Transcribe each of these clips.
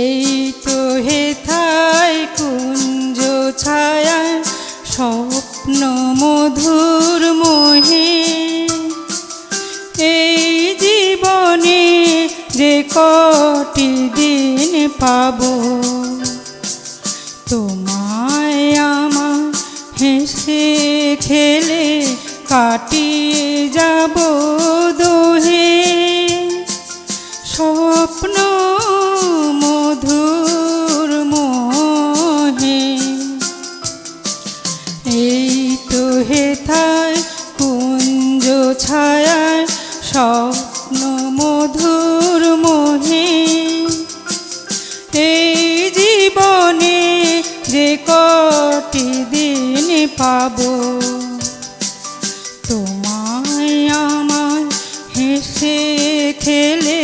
এই তো হেথায় কুঞ্জ ছায়া স্বপ্ন মধুর মোহে এই জীবনে যে কটি দিন পাবো তোমায় আমার হেসে খেলে কাটিয়ে যাব দোহে স্বপ্ন মধুর মোহে এই তো হেথায় কুঞ্জ ছায়ায় স্বপ্ন মধুর মোহে এই জীবনে যে কটি দিন পাবো তোমায় আমায় হেসে খেলে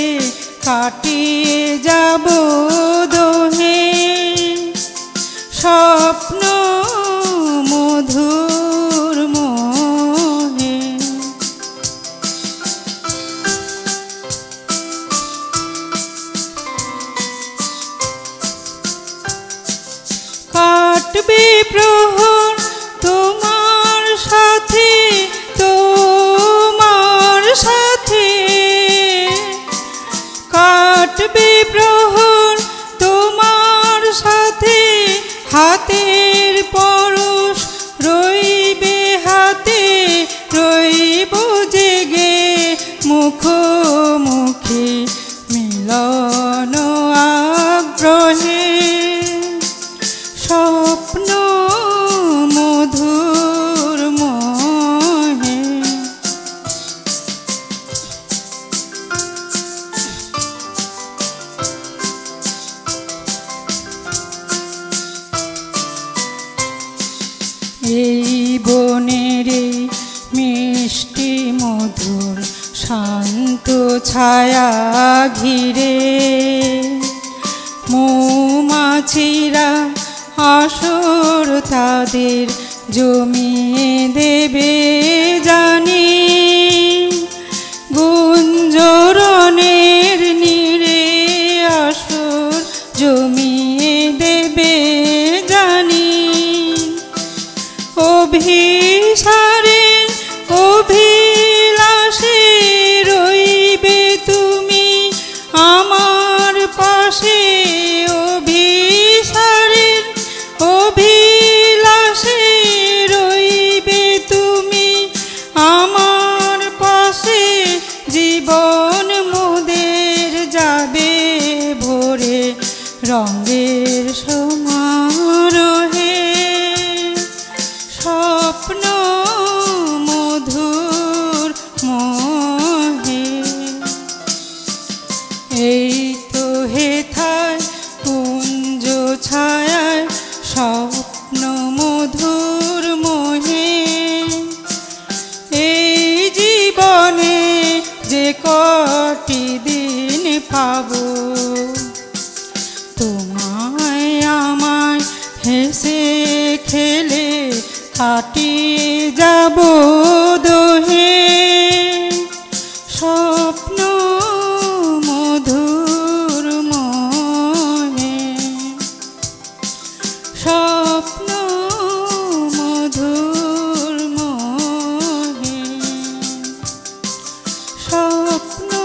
কাটিয়ে যাব দোহে স্বপ্ন মধুর। কাটবে প্রহর তোমার সাথে তোমার সাথে কাটবে প্রহর তোমার সাথে হাতের পরশ রইবে হাতে রইব জেগে মুখোমুখি মিলন আগ্রহে স্বপ্ন মধুর মোহে এই বনের মিষ্টি মধুর শান্ত ছায়া ঘিরে মৌমাছিরা আসর তাদের জমিয়ে দেবে জানি গুঞ্জরণের নীড়ে আসর জমিয়ে দেবে জানি অভিসারের অভিলাষে রইবে তুমি আমার পাশে অভিসারের অভিলাষে রইবে তুমি আমার পাশে জীবন মোদের যাবে ভোরে রঙের সমারোহে স্বপ্ন মধুর মোহে এই তো হেথায় কুঞ্জ ছায়ায় স্বপ্ন মধুর মোহে এই জীবনে যে কটি দিন পাবো তোমায় আমায় হেসে খেলে কাটিয়ে যাব দোহে স্বপ্ন মধুর মোহে স্বপ্ন মধুর মোহে স্বপ্ন।